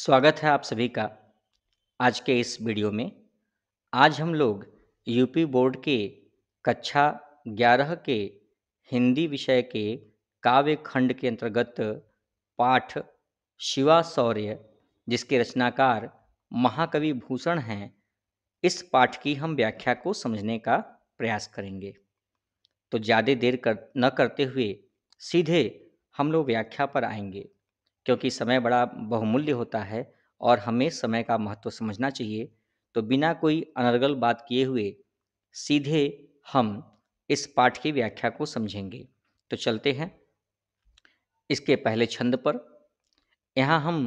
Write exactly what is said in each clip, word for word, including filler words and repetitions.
स्वागत है आप सभी का आज के इस वीडियो में। आज हम लोग यूपी बोर्ड के कक्षा ग्यारह के हिंदी विषय के काव्य खंड के अंतर्गत पाठ शिवा शौर्य, जिसके रचनाकार महाकवि भूषण हैं, इस पाठ की हम व्याख्या को समझने का प्रयास करेंगे। तो ज़्यादा देर कर न करते हुए सीधे हम लोग व्याख्या पर आएंगे, क्योंकि समय बड़ा बहुमूल्य होता है और हमें समय का महत्व समझना चाहिए। तो बिना कोई अनर्गल बात किए हुए सीधे हम इस पाठ की व्याख्या को समझेंगे। तो चलते हैं इसके पहले छंद पर। यहाँ हम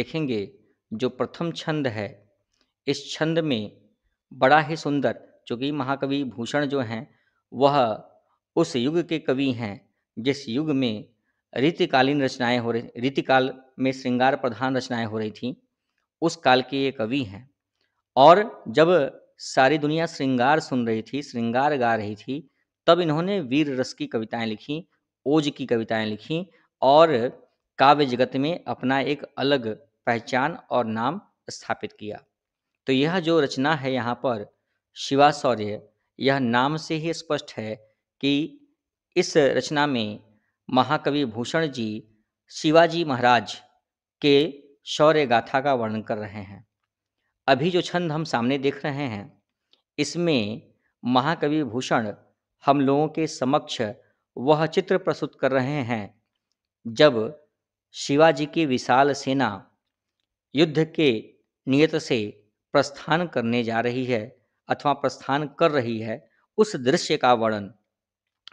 देखेंगे जो प्रथम छंद है, इस छंद में बड़ा ही सुंदर, चूँकि महाकवि भूषण जो हैं वह उस युग के कवि हैं जिस युग में रीतिकालीन रचनाएं हो रही, रीतिकाल में श्रृंगार प्रधान रचनाएं हो रही थीं, उस काल के ये कवि हैं। और जब सारी दुनिया श्रृंगार सुन रही थी, श्रृंगार गा रही थी, तब इन्होंने वीर रस की कविताएं लिखीं, ओज की कविताएं लिखीं और काव्य जगत में अपना एक अलग पहचान और नाम स्थापित किया। तो यह जो रचना है यहाँ पर शिवा शौर्य, यह नाम से ही स्पष्ट है कि इस रचना में महाकवि भूषण जी शिवाजी महाराज के शौर्य गाथा का वर्णन कर रहे हैं। अभी जो छंद हम सामने देख रहे हैं, इसमें महाकवि भूषण हम लोगों के समक्ष वह चित्र प्रस्तुत कर रहे हैं जब शिवाजी की विशाल सेना युद्ध के नियत से प्रस्थान करने जा रही है अथवा प्रस्थान कर रही है। उस दृश्य का वर्णन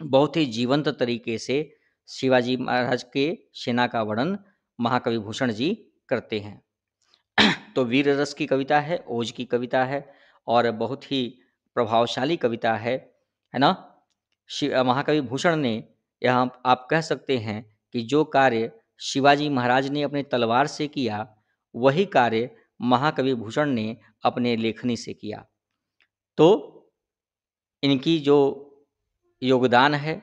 बहुत ही जीवंत तरीके से शिवाजी महाराज के सेना का वर्णन महाकवि भूषण जी करते हैं। तो वीर रस की कविता है, ओज की कविता है और बहुत ही प्रभावशाली कविता है, है ना। महाकवि भूषण ने, यहाँ आप कह सकते हैं कि जो कार्य शिवाजी महाराज ने अपने तलवार से किया, वही कार्य महाकवि भूषण ने अपने लेखनी से किया। तो इनकी जो योगदान है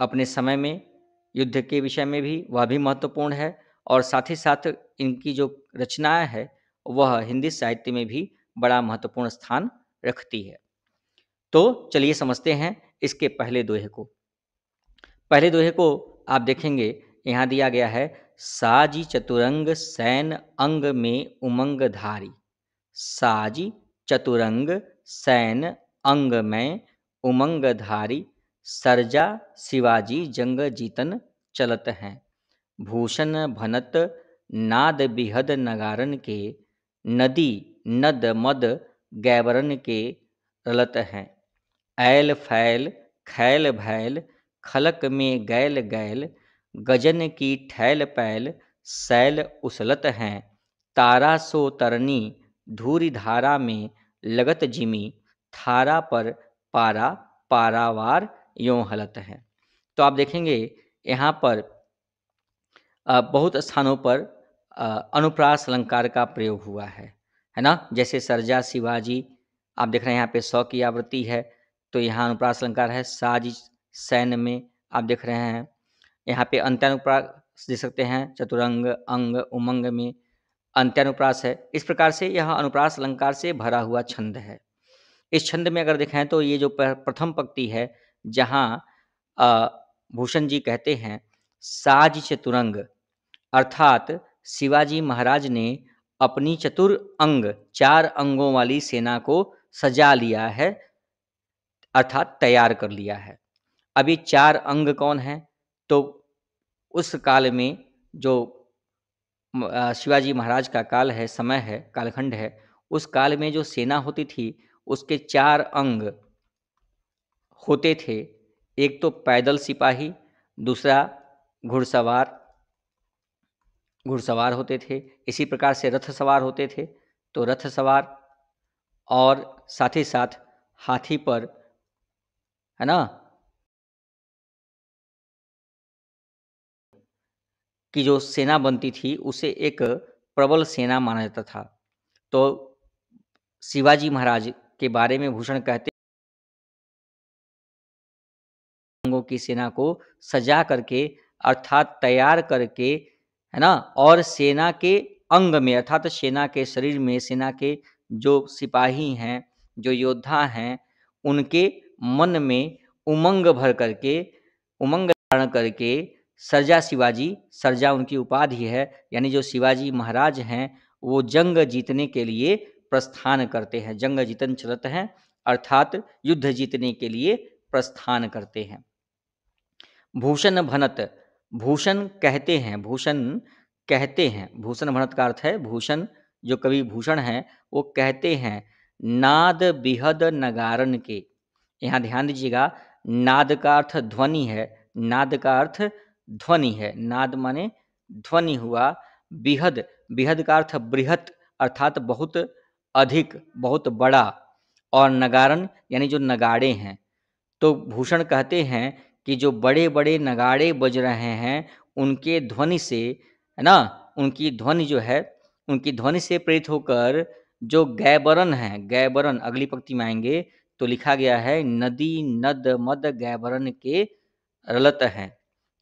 अपने समय में युद्ध के विषय में भी, वह भी महत्वपूर्ण है, और साथ ही साथ इनकी जो रचनाएं है वह हिंदी साहित्य में भी बड़ा महत्वपूर्ण स्थान रखती है। तो चलिए समझते हैं इसके पहले दोहे को। पहले दोहे को आप देखेंगे यहाँ दिया गया है, साजी चतुरंग सैन अंग में उमंग धारी, साजी चतुरंग सैन अंग में उमंग धारी, सरजा शिवाजी जंग जीतन चलत हैं, भूषण भनत नाद बिहद नगारन के, नदी नद मद गैबरन के रलत हैं, ऐल फैल खैल भैल खलक में गैल गैल, गजन की ठैल पैल सैल उसलत हैं, तारा सो तरणी धूरी धारा में लगत जिमी, थारा पर पारा पारावार यों हलत है। तो आप देखेंगे यहाँ पर बहुत स्थानों पर अनुप्रास अलंकार का प्रयोग हुआ है, है ना। जैसे सरजा शिवाजी, आप देख रहे हैं यहाँ पे सौ की आवृत्ति है, तो यहाँ अनुप्रास अलंकार है। साजी सैन में आप देख रहे हैं, यहाँ पे अंत्यानुप्रास देख सकते हैं, चतुरंग अंग उमंग में अंत्यानुप्रास है। इस प्रकार से यह अनुप्रास अलंकार से भरा हुआ छंद है। इस छंद में अगर देखें तो ये जो प्रथम पंक्ति है, जहाँ भूषण जी कहते हैं साज चतुरंग, अर्थात शिवाजी महाराज ने अपनी चतुर अंग, चार अंगों वाली सेना को सजा लिया है, अर्थात तैयार कर लिया है। अभी चार अंग कौन है? तो उस काल में जो शिवाजी महाराज का काल है, समय है, कालखंड है, उस काल में जो सेना होती थी उसके चार अंग होते थे। एक तो पैदल सिपाही, दूसरा घुड़सवार, घुड़सवार होते थे, इसी प्रकार से रथ सवार होते थे, तो रथ सवार, और साथ ही साथ हाथी पर, है ना, कि जो सेना बनती थी उसे एक प्रबल सेना माना जाता था। तो शिवाजी महाराज के बारे में भूषण कहते की सेना को सजा करके, अर्थात तैयार करके, है ना, और सेना के अंग में अर्थात सेना के शरीर में, सेना के जो सिपाही हैं, जो योद्धा हैं, उनके मन में उमंग भर करके, उमंग धारण करके सरजा शिवाजी, सरजा उनकी उपाधि है, यानी जो शिवाजी महाराज हैं वो जंग जीतने के लिए प्रस्थान करते हैं। जंग जीतन चलत हैं अर्थात युद्ध जीतने के लिए प्रस्थान करते हैं। भूषण भनत, भूषण कहते हैं, भूषण कहते हैं, भूषण भनत का अर्थ है भूषण, जो कवि भूषण हैं वो कहते हैं नाद बिहद नगारन के। यहाँ ध्यान दीजिएगा, नाद का अर्थ ध्वनि है, नाद का अर्थ ध्वनि है, नाद माने ध्वनि हुआ, बिहद, बिहद का अर्थ बृहत अर्थात बहुत अधिक, बहुत बड़ा, और नगारन यानी जो नगाड़े हैं। तो भूषण कहते हैं कि जो बड़े बड़े नगाड़े बज रहे हैं उनके ध्वनि से, है ना, उनकी ध्वनि जो है, उनकी ध्वनि से प्रेरित होकर जो गैबरन हैं, गैबरन अगली पंक्ति में आएंगे तो लिखा गया है नदी नद मद गैबरन के रलत हैं।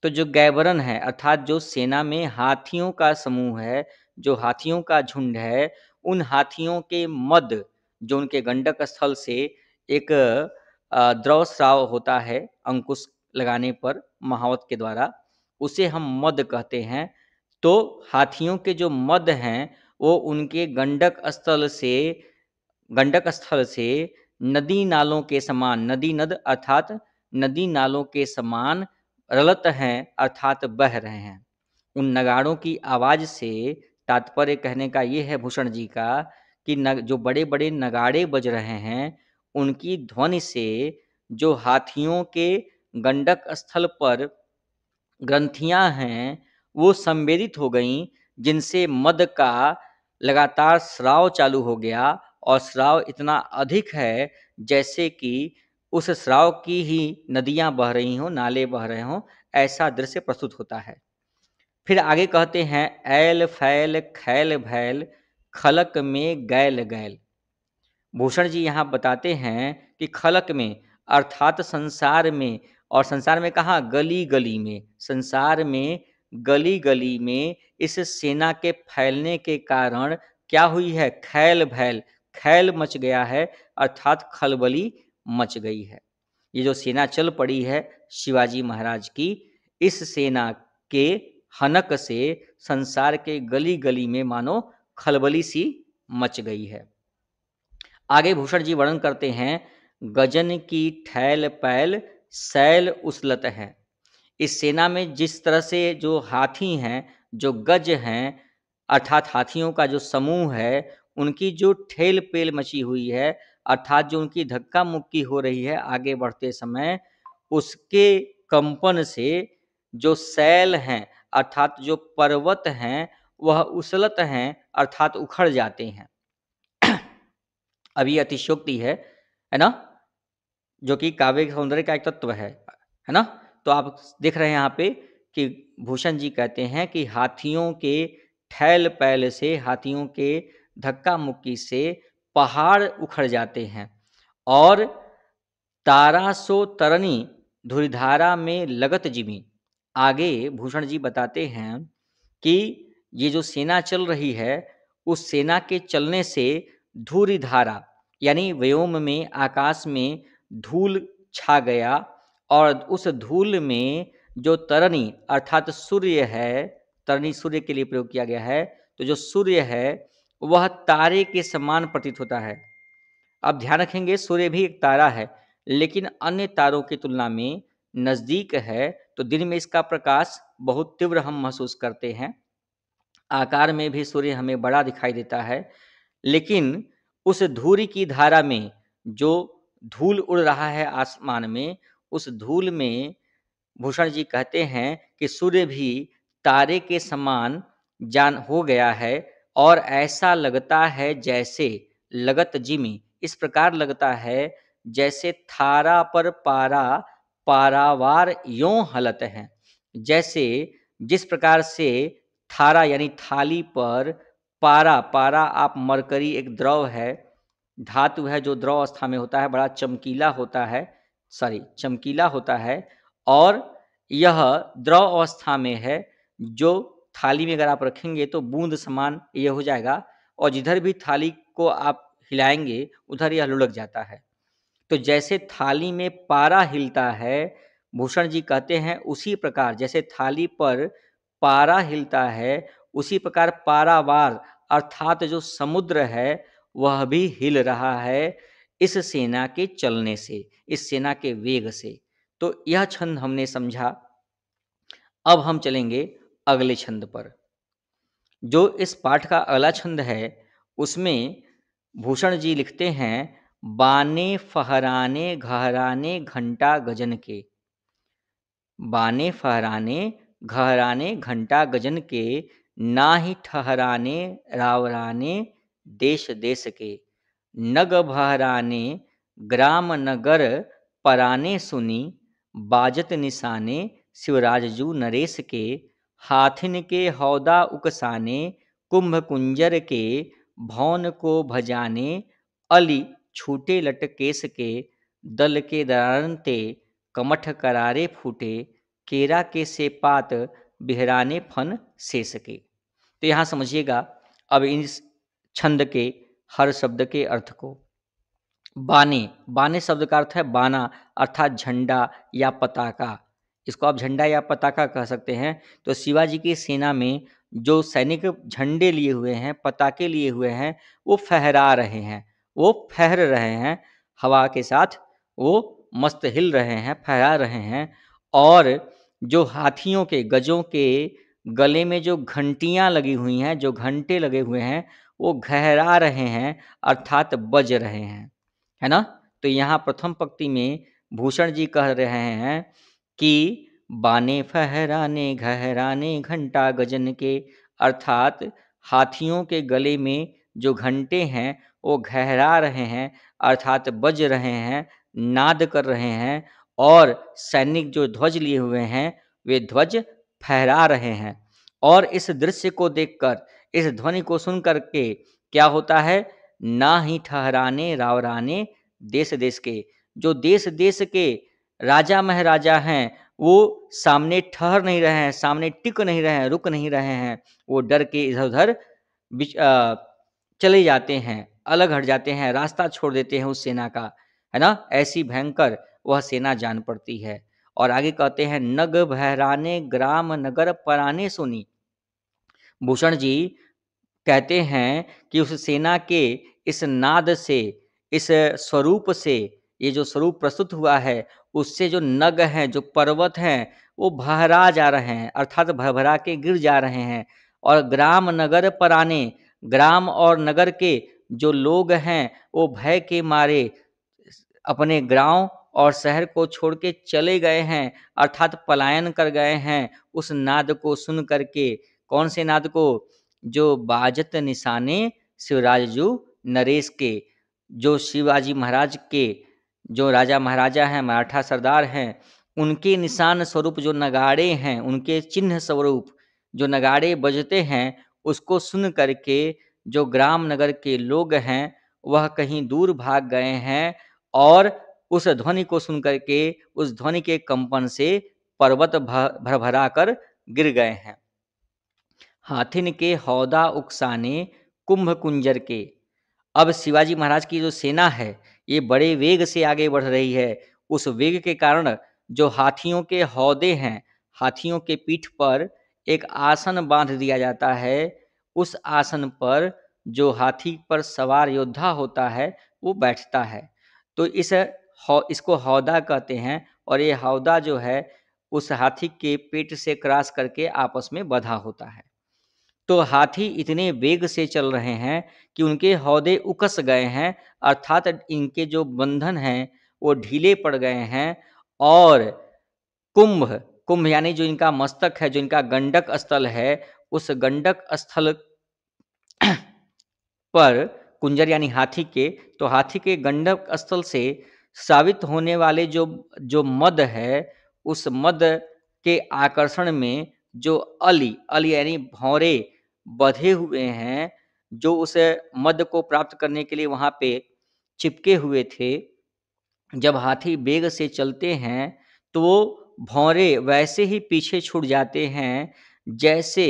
तो जो गैबरन है अर्थात जो सेना में हाथियों का समूह है, जो हाथियों का झुंड है, उन हाथियों के मद, जो उनके गंडक स्थल से एक द्रव स्राव होता है अंकुश लगाने पर महावत के द्वारा, उसे हम मद कहते हैं। तो हाथियों के जो मद हैं वो उनके गंडक स्थल से, गंडक स्थल से नदी नालों के समान, नदी नद अर्थात नदी नालों के समान रलत हैं अर्थात बह रहे हैं। उन नगाड़ों की आवाज़ से तात्पर्य कहने का ये है भूषण जी का कि न, जो बड़े बड़े नगाड़े बज रहे हैं उनकी ध्वनि से जो हाथियों के गंडक स्थल पर ग्रंथियां हैं वो संवेदित हो गईं, जिनसे मद का लगातार स्राव चालू हो गया, और स्राव इतना अधिक है जैसे कि उस स्राव की ही नदियां बह रही हों, नाले बह रहे हों, ऐसा दृश्य प्रस्तुत होता है। फिर आगे कहते हैं ऐल फैल खैल भैल खलक में गैल गैल। भूषण जी यहाँ बताते हैं कि खलक में अर्थात संसार में, और संसार में कहाँ, गली गली में, संसार में गली गली में इस सेना के फैलने के कारण क्या हुई है, खैल भैल, खैल मच गया है अर्थात खलबली मच गई है। ये जो सेना चल पड़ी है शिवाजी महाराज की, इस सेना के हनक से संसार के गली गली में मानो खलबली सी मच गई है। आगे भूषण जी वर्णन करते हैं गजन की ठैल पैल सैल उसलत है। इस सेना में जिस तरह से जो हाथी हैं, जो गज हैं अर्थात हाथियों का जो समूह है, उनकी जो ठेल पेल मची हुई है अर्थात जो उनकी धक्का मुक्की हो रही है आगे बढ़ते समय, उसके कंपन से जो सैल हैं अर्थात जो पर्वत हैं वह उसलत हैं अर्थात उखड़ जाते हैं। अभी अतिशयोक्ति है, है ना, जो कि काव्य सौंदर्य का एक तत्व है, है ना। तो आप देख रहे हैं यहाँ पे कि भूषण जी कहते हैं कि हाथियों के ठैल पैल से, हाथियों के धक्का मुक्की से पहाड़ उखड़ जाते हैं, और तारा सो तरणी धुरिधारा में लगत जिमी। आगे भूषण जी बताते हैं कि ये जो सेना चल रही है उस सेना के चलने से धूरी धारा यानी व्योम में, आकाश में धूल छा गया, और उस धूल में जो तरणी अर्थात सूर्य है, तरणी सूर्य के लिए प्रयोग किया गया है, तो जो सूर्य है वह तारे के समान प्रतीत होता है। अब ध्यान रखेंगे सूर्य भी एक तारा है, लेकिन अन्य तारों की तुलना में नज़दीक है, तो दिन में इसका प्रकाश बहुत तीव्र हम महसूस करते हैं, आकार में भी सूर्य हमें बड़ा दिखाई देता है, लेकिन उस धूरी की धारा में जो धूल उड़ रहा है आसमान में, उस धूल में भूषण जी कहते हैं कि सूर्य भी तारे के समान जान हो गया है, और ऐसा लगता है जैसे लगत जिमी, इस प्रकार लगता है जैसे थारा पर पारा पारावार यों हलत हैं। जैसे जिस प्रकार से थारा यानी थाली पर पारा, पारा आप मरकरी एक द्रव है, धातु है जो द्रव अवस्था में होता है, बड़ा चमकीला होता है, सॉरी चमकीला होता है, और यह द्रव अवस्था में है जो थाली में अगर आप रखेंगे तो बूंद समान यह हो जाएगा, और जिधर भी थाली को आप हिलाएंगे उधर यह लुढ़क जाता है। तो जैसे थाली में पारा हिलता है, भूषण जी कहते हैं उसी प्रकार जैसे थाली पर पारा हिलता है उसी प्रकार पारावार अर्थात जो समुद्र है वह भी हिल रहा है इस सेना के चलने से, इस सेना के वेग से। तो यह छंद हमने समझा। अब हम चलेंगे अगले छंद पर। जो इस पाठ का अगला छंद है उसमें भूषण जी लिखते हैं बाने फहराने घहराने घंटा गजन के, बाने फहराने घहराने घंटा गजन के ना ही ठहराने रावराने देश देश के नग भहराने ग्राम नगर पराने सुनी बाजत निशाने शिवराजजू नरेश के हाथिन के हौदा उकसाने कुंभ कुंजर के भौन को भजाने अली छूटे लटकेस के दल के दरारनते कमठ करारे फूटे केरा के से पात बिहराने फन से सके। तो यहाँ समझिएगा अब इस छंद के हर शब्द के अर्थ को। बाने, बाने शब्द का अर्थ है बाना अर्थात झंडा या पताका, इसको आप झंडा या पताका कह सकते हैं। तो शिवाजी की सेना में जो सैनिक झंडे लिए हुए हैं, पताके लिए हुए हैं, वो फहरा रहे हैं, वो फहर रहे हैं हवा के साथ, वो मस्त हिल रहे हैं, फहरा रहे हैं। और जो हाथियों के, गजों के गले में जो घंटियां लगी हुई हैं, जो घंटे लगे हुए हैं, वो गहरा रहे हैं अर्थात बज रहे हैं, है ना। तो यहाँ प्रथम पंक्ति में भूषण जी कह रहे हैं कि बाने फहराने गहराने घंटा गजन के, अर्थात हाथियों के गले में जो घंटे हैं वो गहरा रहे हैं अर्थात बज रहे हैं, नाद कर रहे हैं। और सैनिक जो ध्वज लिए हुए हैं वे ध्वज फहरा रहे हैं। और इस दृश्य को देखकर, इस ध्वनि को सुन करके क्या होता है, ना ही ठहराने रावराने देश देश के। जो देश देश के राजा महाराजा हैं वो सामने ठहर नहीं रहे हैं, सामने टिक नहीं रहे हैं, रुक नहीं रहे हैं, वो डर के इधर उधर चले जाते हैं, अलग हट जाते हैं, रास्ता छोड़ देते हैं उस सेना का, है ना। ऐसी भयंकर वह सेना जान पड़ती है। और आगे कहते हैं नग भहराने ग्राम नगर पराने सुनी। भूषण जी कहते हैं कि उस सेना के इस नाद से, इस स्वरूप से, ये जो स्वरूप प्रस्तुत हुआ है उससे जो नग हैं, जो पर्वत हैं, वो बहरा जा रहे हैं अर्थात भरभरा के गिर जा रहे हैं। और ग्राम नगर पराने, ग्राम और नगर के जो लोग हैं वो भय के मारे अपने गांव और शहर को छोड़ के चले गए हैं अर्थात पलायन कर गए हैं उस नाद को सुन करके। कौन से नाद को, जो बाजत निशाने शिवराजजू नरेश के, जो शिवाजी महाराज के, जो राजा महाराजा हैं, मराठा सरदार हैं, उनके निशान स्वरूप जो नगाड़े हैं, उनके चिन्ह स्वरूप जो नगाड़े बजते हैं, उसको सुन करके जो ग्राम नगर के लोग हैं वह कहीं दूर भाग गए हैं। और उस ध्वनि को सुन करके, उस ध्वनि के कंपन से पर्वत भरभरा कर गिर गए हैं। हाथिन के हौदा उकसाने कुंभ कुंजर के। अब शिवाजी महाराज की जो सेना है ये बड़े वेग से आगे बढ़ रही है। उस वेग के कारण जो हाथियों के हौदे हैं, हाथियों के पीठ पर एक आसन बांध दिया जाता है, उस आसन पर जो हाथी पर सवार योद्धा होता है वो बैठता है। तो इस इसको हौदा कहते हैं। और ये हौदा जो है उस हाथी के पेट से क्रॉस करके आपस में बंधा होता है। तो हाथी इतने वेग से चल रहे हैं कि उनके हौदे उकस गए हैं अर्थात इनके जो बंधन हैं वो ढीले पड़ गए हैं। और कुंभ, कुंभ यानी जो इनका मस्तक है, जो इनका गंडक स्थल है, उस गंडक स्थल पर कुंजर यानी हाथी के, तो हाथी के गंडक स्थल से सावित होने वाले जो जो मद है, उस मद के आकर्षण में जो अली, अली यानी भौरे बधे हुए हैं, जो उस मद को प्राप्त करने के लिए वहां पे चिपके हुए थे, जब हाथी वेग से चलते हैं तो वो भौरे वैसे ही पीछे छूट जाते हैं जैसे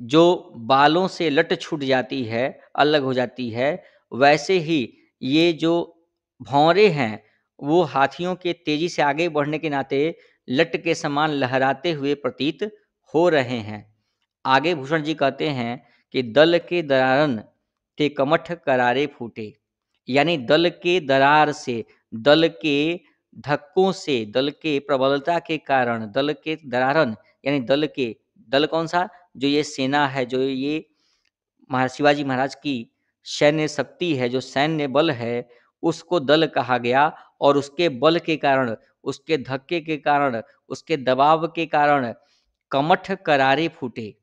जो बालों से लट छूट जाती है, अलग हो जाती है, वैसे ही ये जो भौंरे हैं वो हाथियों के तेजी से आगे बढ़ने के नाते लट के समान लहराते हुए प्रतीत हो रहे हैं। आगे भूषण जी कहते हैं कि दल के दरारन ते कमठ करारे फूटे, यानी दल के दरार से, दल के धक्कों से, दल के प्रबलता के कारण, दल के दरारन यानी दल के, दल कौन सा, जो ये सेना है, जो ये शिवाजी महाराज की सैन्य शक्ति है, जो सैन्य बल है, उसको दल कहा गया। और उसके बल के कारण, उसके धक्के के कारण, उसके दबाव के कारण कमठ करारे फूटे,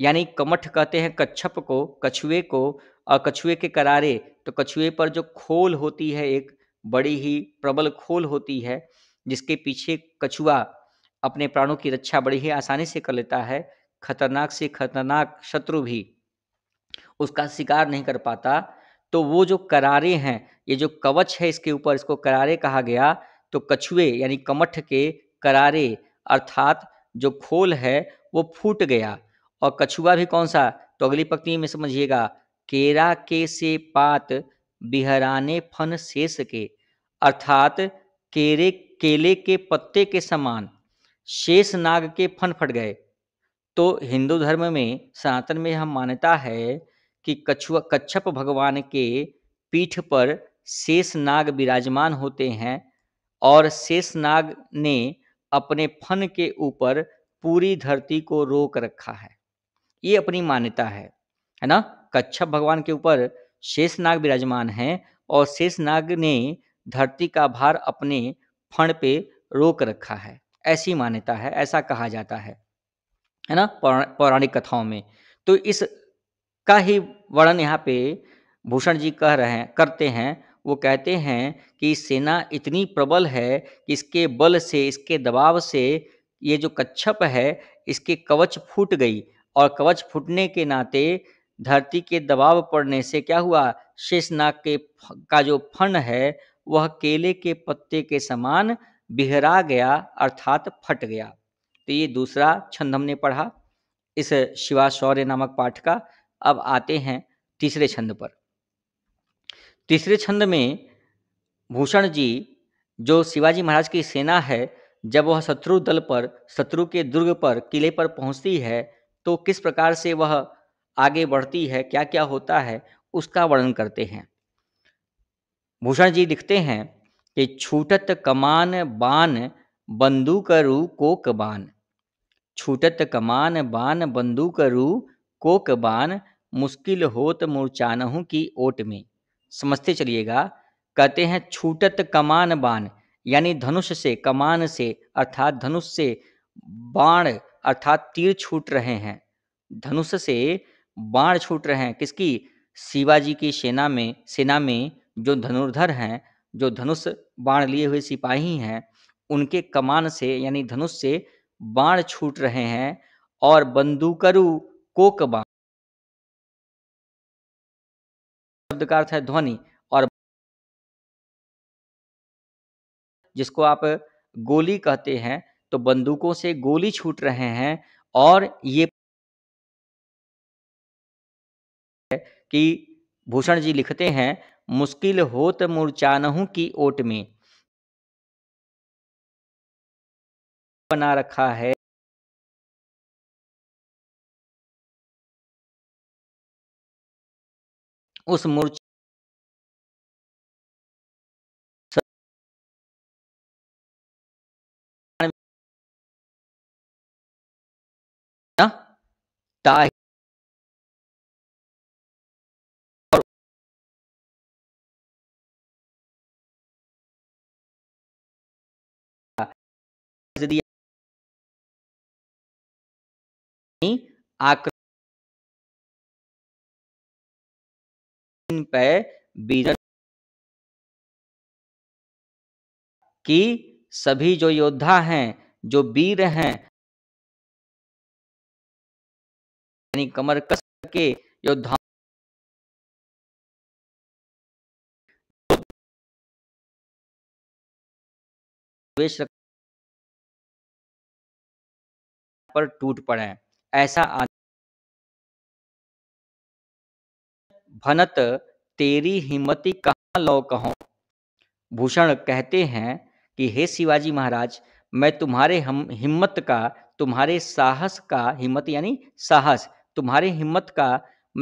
यानी कमठ कहते हैं कच्छप को, कछुए को, और कछुए के करारे तो कछुए पर जो खोल होती है, एक बड़ी ही प्रबल खोल होती है जिसके पीछे कछुआ अपने प्राणों की रक्षा बड़ी ही आसानी से कर लेता है, खतरनाक से खतरनाक शत्रु भी उसका शिकार नहीं कर पाता। तो वो जो करारे हैं, ये जो कवच है, इसके ऊपर इसको करारे कहा गया। तो कछुए यानी कमठ के करारे अर्थात जो खोल है वो फूट गया। और कछुआ भी कौन सा, तो अगली पंक्ति में समझिएगा, केरा के से पात बिहराने फन शेष के, अर्थात केरे केले के पत्ते के समान शेष नाग के फन फट गए। तो हिंदू धर्म में, सनातन में हम मान्यता है कि कछुआ, कच्छप भगवान के पीठ पर शेष नाग विराजमान होते हैं और शेष नाग ने अपने फन के ऊपर पूरी धरती को रोक रखा है। ये अपनी मान्यता है, है ना। कच्छप भगवान के ऊपर शेष नाग विराजमान है और शेष नाग ने धरती का भार अपने फन पे रोक रखा है, ऐसी मान्यता है, ऐसा कहा जाता है, है ना, पौराणिक कथाओं में। तो इस का ही वर्णन यहाँ पे भूषण जी कह रहे हैं, करते हैं। वो कहते हैं कि सेना इतनी प्रबल है कि इसके बल से, इसके दबाव से ये जो कच्छप है, इसके कवच फूट गई। और कवच फूटने के नाते, धरती के दबाव पड़ने से क्या हुआ, शेषनाग के का जो फन है वह केले के पत्ते के समान बिहरा गया, अर्थात फट गया। तो ये दूसरा छंद हमने पढ़ा इस शिवाशौर्य नामक पाठ का। अब आते हैं तीसरे छंद पर। तीसरे छंद में भूषण जी, जो शिवाजी महाराज की सेना है, जब वह शत्रु दल पर, शत्रु के दुर्ग पर, किले पर पहुंचती है तो किस प्रकार से वह आगे बढ़ती है, क्या क्या होता है, उसका वर्णन करते हैं। भूषण जी लिखते हैं कि छूटत कमान बान बंदूक रू कोक बान, छूटत कमान बान बंदूक रू कोक बान मुश्किल होत मूर्चानहु की ओट में। समझते चलिएगा, कहते हैं छूटत कमान बान, यानी धनुष से, कमान से अर्थात धनुष से बाण अर्थात तीर छूट रहे हैं, धनुष से बाण छूट रहे हैं। किसकी, शिवाजी की सेना में, सेना में जो धनुर्धर हैं, जो धनुष बाण लिए हुए सिपाही हैं, उनके कमान से यानी धनुष से बाण छूट रहे हैं। और बंदूकरू कोक बाण शब्द का अर्थ है ध्वनि, और जिसको आप गोली कहते हैं, तो बंदूकों से गोली छूट रहे हैं। और ये कि भूषण जी लिखते हैं, मुश्किल होत मूर्चानहु की ओट में, बना रखा है उस मूर्छ आकर पे बीरन की सभी जो योद्धा हैं, जो वीर हैं, यानी कमर कस के योद्धा पर टूट पड़े, ऐसा भनत तेरी हिम्मती कहाँ लौ कहो। भूषण कहते हैं कि हे शिवाजी महाराज, मैं तुम्हारे हम हिम्मत का, तुम्हारे साहस का, हिम्मत यानी साहस, तुम्हारे हिम्मत का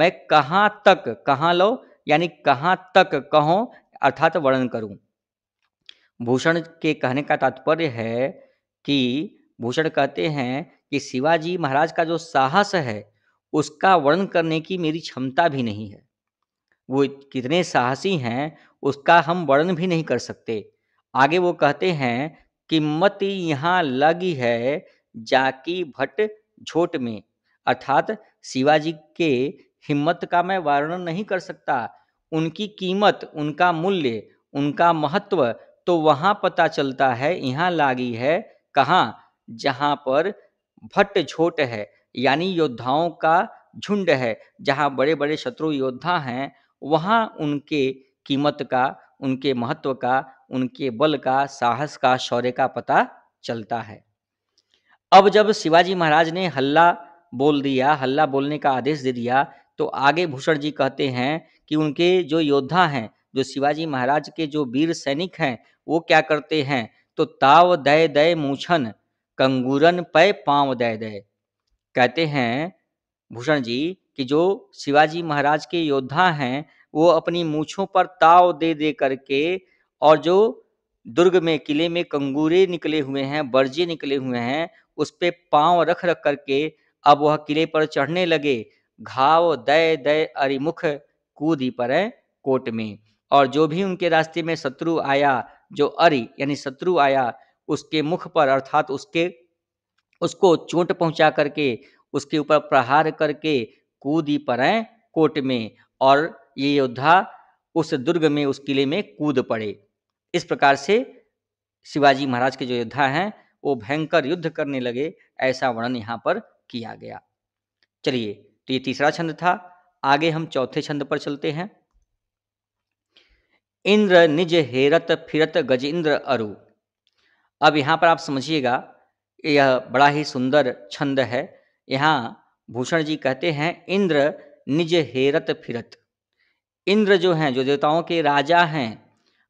मैं कहाँ तक, कहाँ लो यानी कहाँ तक कहो अर्थात वर्णन करूं। भूषण के कहने का तात्पर्य है कि भूषण कहते हैं कि शिवाजी महाराज का जो साहस है उसका वर्णन करने की मेरी क्षमता भी नहीं है। वो कितने साहसी हैं उसका हम वर्णन भी नहीं कर सकते। आगे वो कहते हैं कि मत यहाँ लगी है जाकी भट्ट झोट में, अर्थात शिवाजी के हिम्मत का मैं वर्णन नहीं कर सकता। उनकी कीमत, उनका मूल्य, उनका महत्व तो वहाँ पता चलता है, यहाँ लागी है कहाँ, जहाँ पर भट्ट झोट है यानी योद्धाओं का झुंड है, जहाँ बड़े बड़े शत्रु योद्धा हैं, वहाँ उनके कीमत का, उनके महत्व का, उनके बल का, साहस का, शौर्य का पता चलता है। अब जब शिवाजी महाराज ने हल्ला बोल दिया, हल्ला बोलने का आदेश दे दिया, तो आगे भूषण जी कहते हैं कि उनके जो योद्धा हैं, जो शिवाजी महाराज के जो वीर सैनिक हैं, वो क्या करते हैं, तो ताव दय दय मूछन कंगूरन पै पाँव दय दय। कहते हैं भूषण जी कि जो शिवाजी महाराज के योद्धा हैं वो अपनी मूछों पर ताव दे दे करके, और जो दुर्ग में, किले में कंगूरे निकले हुए हैं, बर्जे निकले हुए हैं, उस पे पाँव रख रख करके अब वह किले पर चढ़ने लगे। घाव दय दय अरिमुख कूदी पर कोट में, और जो भी उनके रास्ते में शत्रु आया, जो अरि यानी शत्रु आया, उसके मुख पर अर्थात उसके उसको चोट पहुंचा करके, उसके ऊपर प्रहार करके कूदी पड़े कोट में, और ये योद्धा उस दुर्ग में, उस किले में कूद पड़े। इस प्रकार से शिवाजी महाराज के जो योद्धा हैं वो भयंकर युद्ध करने लगे, ऐसा वर्णन यहाँ पर किया गया। चलिए, तो ये तीसरा छंद था। आगे हम चौथे छंद पर चलते हैं। इंद्र निज हेरत फिरत गजेंद्र अरु। अब यहाँ पर आप समझिएगा, यह बड़ा ही सुंदर छंद है। यहाँ भूषण जी कहते हैं इंद्र निज हेरत फिरत। इंद्र जो हैं, जो देवताओं के राजा हैं,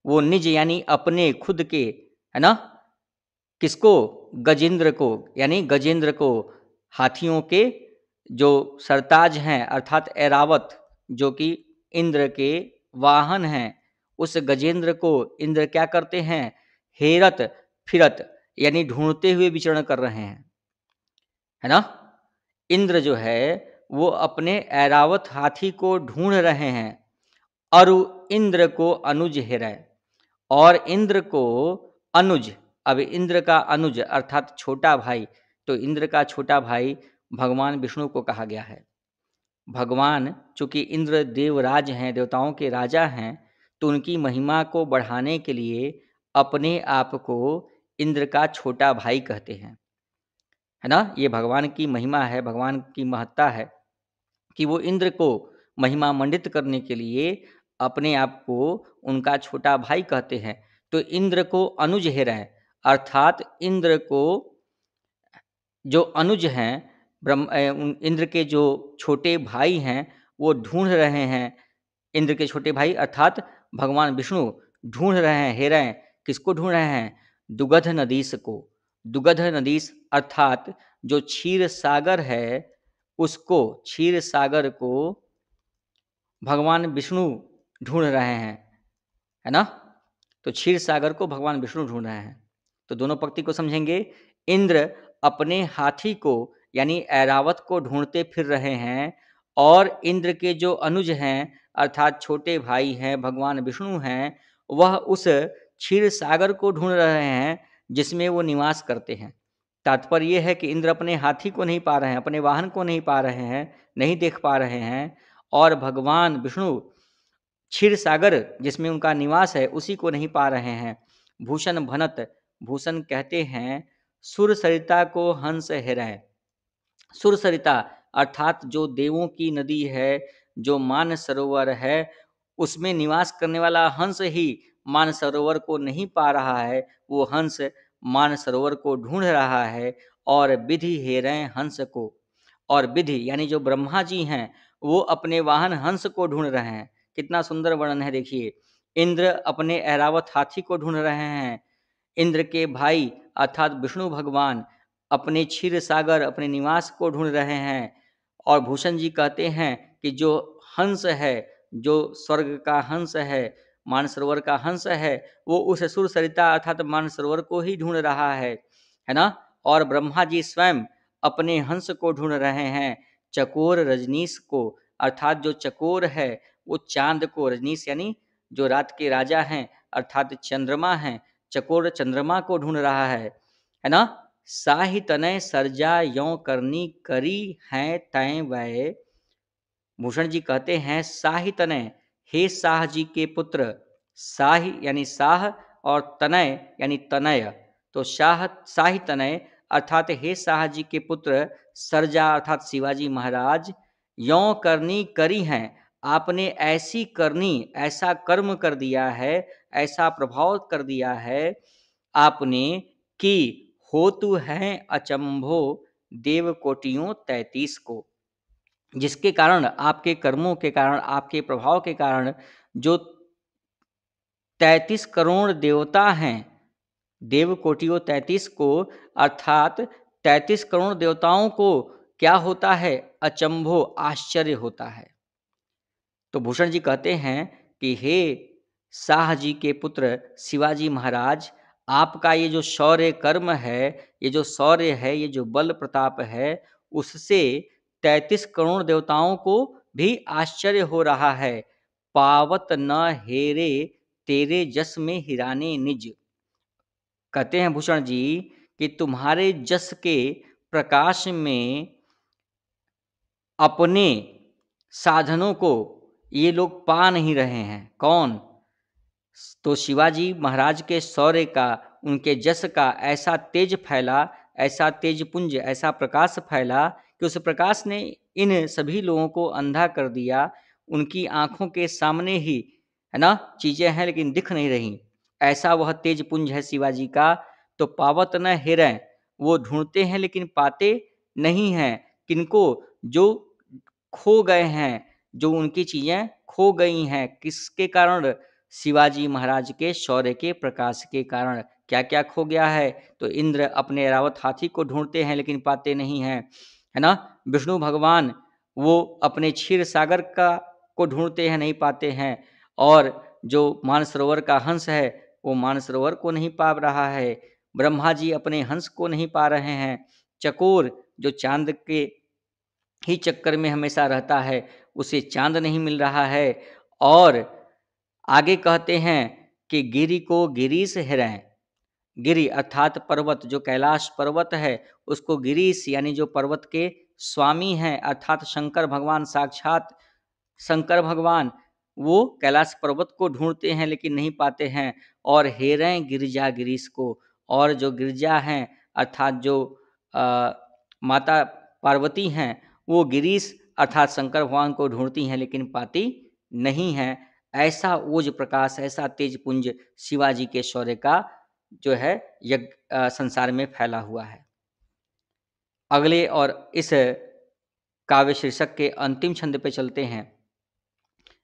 वो निज यानी अपने, खुद के, है ना, किसको, गजेंद्र को, यानी गजेंद्र को, हाथियों के जो सरताज हैं अर्थात एरावत, जो कि इंद्र के वाहन हैं, उस गजेंद्र को इंद्र क्या करते हैं, हेरत फिरत यानी ढूंढते हुए विचरण कर रहे हैं, है ना। इंद्र जो है वो अपने एरावत हाथी को ढूंढ रहे हैं। अरु इंद्र को अनुज हेरे, और इंद्र को अनुज, अब इंद्र का अनुज अर्थात छोटा भाई, तो इंद्र का छोटा भाई भगवान विष्णु को कहा गया है। भगवान चूंकि इंद्र देवराज हैं, देवताओं के राजा हैं, तो उनकी महिमा को बढ़ाने के लिए अपने आप को इंद्र का छोटा भाई कहते हैं, है ना। ये भगवान की महिमा है, भगवान की महत्ता है कि वो इंद्र को महिमा मंडित करने के लिए अपने आप को उनका छोटा भाई कहते हैं। तो इंद्र को अनुज हेरे, अर्थात इंद्र को जो अनुज हैं, ब्रह्म इंद्र के जो छोटे भाई हैं, वो ढूंढ रहे हैं। इंद्र के छोटे भाई अर्थात भगवान विष्णु ढूंढ रहे हैं, हेरे, किसको ढूंढ रहे हैं, दुगध नदीस को। दुगध नदीस अर्थात जो क्षीर सागर है, उसको, क्षीर सागर को भगवान विष्णु ढूंढ रहे हैं, है ना। तो क्षीर सागर को भगवान विष्णु ढूंढ रहे हैं। तो दोनों पंक्ति को समझेंगे। इंद्र अपने हाथी को यानी एरावत को ढूंढते फिर रहे हैं, और इंद्र के जो अनुज हैं अर्थात छोटे भाई हैं, भगवान विष्णु हैं, वह उस क्षीर सागर को ढूंढ रहे हैं जिसमें वो निवास करते हैं। तात्पर्य यह है कि इंद्र अपने हाथी को नहीं पा रहे हैं, अपने वाहन को नहीं पा रहे हैं, नहीं देख पा रहे हैं, और भगवान विष्णु क्षीर सागर जिसमें उनका निवास है उसी को नहीं पा रहे हैं। भूषण भनत, भूषण कहते हैं सुरसरिता को हंस हेरे। सुरसरिता अर्थात जो देवों की नदी है, जो मानसरोवर है, उसमें निवास करने वाला हंस ही मानसरोवर को नहीं पा रहा है। वो हंस मानसरोवर को ढूंढ रहा है। और विधि हेरे हंस को, और विधि यानी जो ब्रह्मा जी हैं वो अपने वाहन हंस को ढूंढ रहे हैं। कितना सुंदर वर्णन है, देखिए। इंद्र अपने एरावत हाथी को ढूंढ रहे हैं। इंद्र के भाई अर्थात विष्णु भगवान अपने क्षीर सागर अपने निवास को ढूंढ रहे हैं। और भूषण जी कहते हैं कि जो हंस है, जो स्वर्ग का हंस है, मानसरोवर का हंस है, वो उस सुरसरिता अर्थात मानसरोवर को ही ढूंढ रहा है, है ना। और ब्रह्मा जी स्वयं अपने हंस को ढूंढ रहे हैं, चकोर रजनीश को, अर्थात जो चकोर है वो चांद को, रजनीश यानी जो रात के राजा हैं अर्थात चंद्रमा हैं, चकोर चंद्रमा को ढूंढ रहा है, है ना। साहि तनय सरजा यों करनी करी हैं तय वय। भूषण जी कहते हैं साहि तनय, हे शाह जी के पुत्र, साहि यानी शाह और तनय यानी तनय, तो शाह साहि तनय अर्थात हे शाह जी के पुत्र, सरजा अर्थात शिवाजी महाराज, यों करनी करी हैं, आपने ऐसी करनी, ऐसा कर्म कर दिया है, ऐसा प्रभाव कर दिया है आपने, कि होतु हैं अचंभो देव कोटियों तैतीस को, जिसके कारण, आपके कर्मों के कारण, आपके प्रभाव के कारण जो तैतीस करोड़ देवता हैं, देव कोटियों तैतीस को अर्थात तैतीस करोड़ देवताओं को क्या होता है, अचंभो आश्चर्य होता है। तो भूषण जी कहते हैं कि हे शाह जी के पुत्र शिवाजी महाराज, आपका ये जो शौर्य कर्म है, ये जो शौर्य है, ये जो बल प्रताप है, उससे तैतीस करोड़ देवताओं को भी आश्चर्य हो रहा है। पावत न हेरे तेरे जस में हिराने निज। कहते हैं भूषण जी कि तुम्हारे जस के प्रकाश में अपने साधनों को ये लोग पा नहीं रहे हैं। कौन? तो शिवाजी महाराज के शौर्य का, उनके जस का ऐसा तेज फैला, ऐसा तेज पुंज, ऐसा प्रकाश फैला कि उस प्रकाश ने इन सभी लोगों को अंधा कर दिया। उनकी आंखों के सामने ही, है ना, चीजें हैं लेकिन दिख नहीं रही। ऐसा वह तेज पुंज है शिवाजी का। तो पावत न हेरें, वो ढूंढते हैं लेकिन पाते नहीं हैं। किनको? जो खो गए हैं, जो उनकी चीजें खो गई हैं। किसके कारण? शिवाजी महाराज के शौर्य के प्रकाश के कारण। क्या क्या खो गया है? तो इंद्र अपने एरावत हाथी को ढूंढते हैं लेकिन पाते नहीं हैं, है ना। विष्णु भगवान वो अपने क्षीर सागर का को ढूंढते हैं, नहीं पाते हैं। और जो मानसरोवर का हंस है वो मानसरोवर को नहीं पा रहा है। ब्रह्मा जी अपने हंस को नहीं पा रहे हैं। चकोर जो चांद के ही चक्कर में हमेशा रहता है, उसे चांद नहीं मिल रहा है। और आगे कहते हैं कि गिरी को गिरीश हेरें। गिरी अर्थात पर्वत, जो कैलाश पर्वत है, उसको गिरीश यानी जो पर्वत के स्वामी हैं अर्थात शंकर भगवान, साक्षात शंकर भगवान, वो कैलाश पर्वत को ढूंढते हैं लेकिन नहीं पाते हैं। और हेरें गिरिजा गिरीश को। और जो गिरिजा हैं अर्थात जो आ, माता पार्वती हैं, वो गिरीश अर्थात शंकर भगवान को ढूंढती हैं लेकिन पाती नहीं हैं। ऐसा ओज प्रकाश, ऐसा तेज पुंज शिवाजी के शौर्य का जो है यज्ञ संसार में फैला हुआ है। अगले और इस काव्य शीर्षक के अंतिम छंद पे चलते हैं,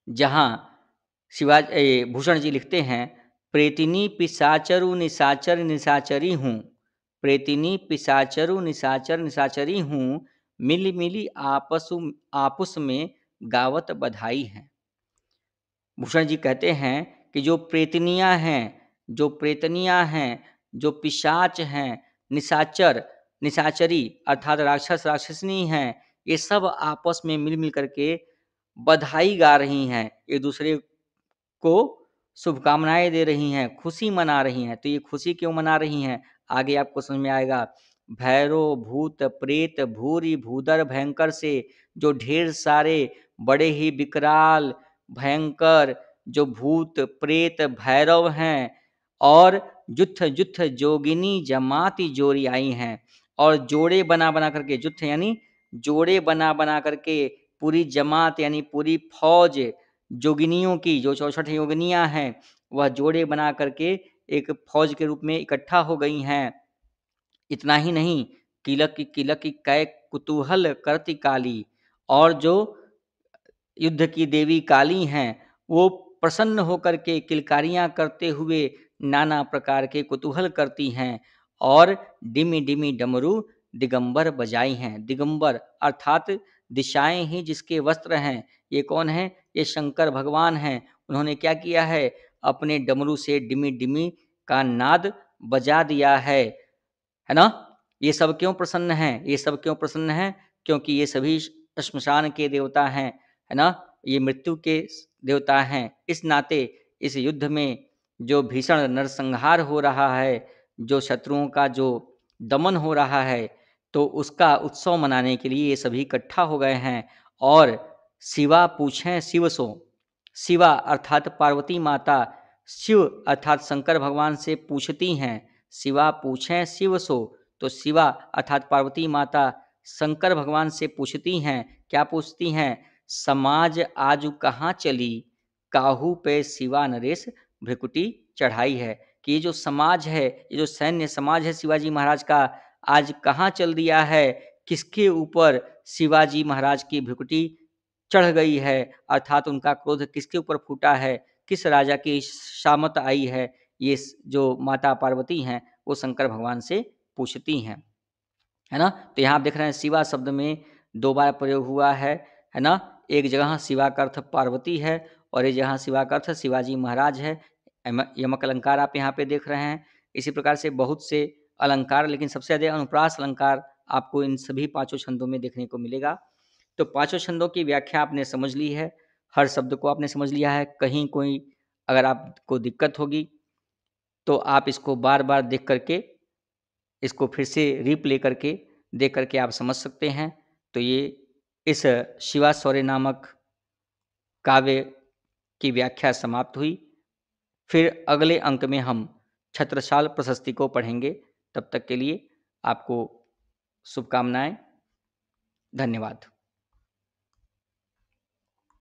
जहाँ शिवाजी भूषण जी लिखते हैं, प्रेतनी पिशाचरु निशाचर निशाचरी हूँ, प्रेतनी पिशाचरु निशाचर निशाचरी हूँ, मिली मिली आपसु आपस में गावत बधाई है। भूषण जी कहते हैं कि जो प्रेतनियाँ हैं, जो प्रेतनियाँ हैं, जो पिशाच हैं, निशाचर निशाचरी अर्थात राक्षस राक्षसनी हैं, ये सब आपस में मिल मिल करके बधाई गा रही हैं, एक दूसरे को शुभकामनाएं दे रही हैं, खुशी मना रही हैं। तो ये खुशी क्यों मना रही हैं, आगे आपको समझ में आएगा। भैरव भूत प्रेत भूरी भूदर भयंकर से, जो ढेर सारे बड़े ही विकराल भयंकर जो भूत प्रेत भैरव हैं, और जुथ जुथ जोगिनी जमाती जोरी आई हैं। और जोड़े बना बना करके, जुथ यानी जोड़े बना बना करके, पूरी जमात यानी पूरी फौज जोगिनियों की, जो चौसठ योगिनियां हैं, वह जोड़े बना करके एक फौज के रूप में इकट्ठा हो गई हैं। इतना ही नहीं, किलक की किलक की कै कुतूहल करती काली। और जो युद्ध की देवी काली हैं, वो प्रसन्न होकर के किलकारियां करते हुए नाना प्रकार के कुतूहल करती हैं और डिमी डिमी डमरू दिगंबर बजाई हैं। दिगंबर अर्थात दिशाएं ही जिसके वस्त्र हैं। ये कौन हैं? ये शंकर भगवान हैं। उन्होंने क्या किया है? अपने डमरू से डिमी डिमी का नाद बजा दिया है, है ना। ये सब क्यों प्रसन्न हैं? ये सब क्यों प्रसन्न हैं? क्योंकि ये सभी श्मशान के देवता हैं, है ना। ये मृत्यु के देवता हैं। इस नाते इस युद्ध में जो भीषण नरसंहार हो रहा है, जो शत्रुओं का जो दमन हो रहा है, तो उसका उत्सव मनाने के लिए ये सभी इकट्ठा हो गए हैं। और शिवा पूछें शिव सो, शिवा अर्थात पार्वती माता शिव अर्थात शंकर भगवान से पूछती हैं। शिवा पूछें शिव सो, तो शिवा अर्थात पार्वती माता शंकर भगवान से पूछती हैं। क्या पूछती हैं? समाज आजू कहाँ चली, काहू पे शिवा नरेश भ्रिकुटी चढ़ाई है। कि ये जो समाज है, ये जो सैन्य समाज है शिवाजी महाराज का, आज कहाँ चल दिया है, किसके ऊपर शिवाजी महाराज की भ्रिकुटी चढ़ गई है, अर्थात उनका क्रोध किसके ऊपर फूटा है, किस राजा की शामत आई है। ये जो माता पार्वती हैं वो शंकर भगवान से पूछती हैं, है ना। तो यहाँ आप देख रहे हैं शिवा शब्द में दो बार प्रयोग हुआ है, है ना। एक जगह शिवा का अर्थ पार्वती है और एक जगह शिवा का अर्थ शिवाजी महाराज है। यमक अलंकार आप यहाँ पे देख रहे हैं। इसी प्रकार से बहुत से अलंकार, लेकिन सबसे ज़्यादा अनुप्रास अलंकार आपको इन सभी पाँचों छंदों में देखने को मिलेगा। तो पाँचों छंदों की व्याख्या आपने समझ ली है, हर शब्द को आपने समझ लिया है। कहीं कोई अगर आपको दिक्कत होगी तो आप इसको बार बार देख करके, इसको फिर से रिप्ले करके देख करके आप समझ सकते हैं। तो ये इस शिवा सौर्य नामक काव्य की व्याख्या समाप्त हुई। फिर अगले अंक में हम छत्रसाल प्रशस्ति को पढ़ेंगे। तब तक के लिए आपको शुभकामनाएं, धन्यवाद।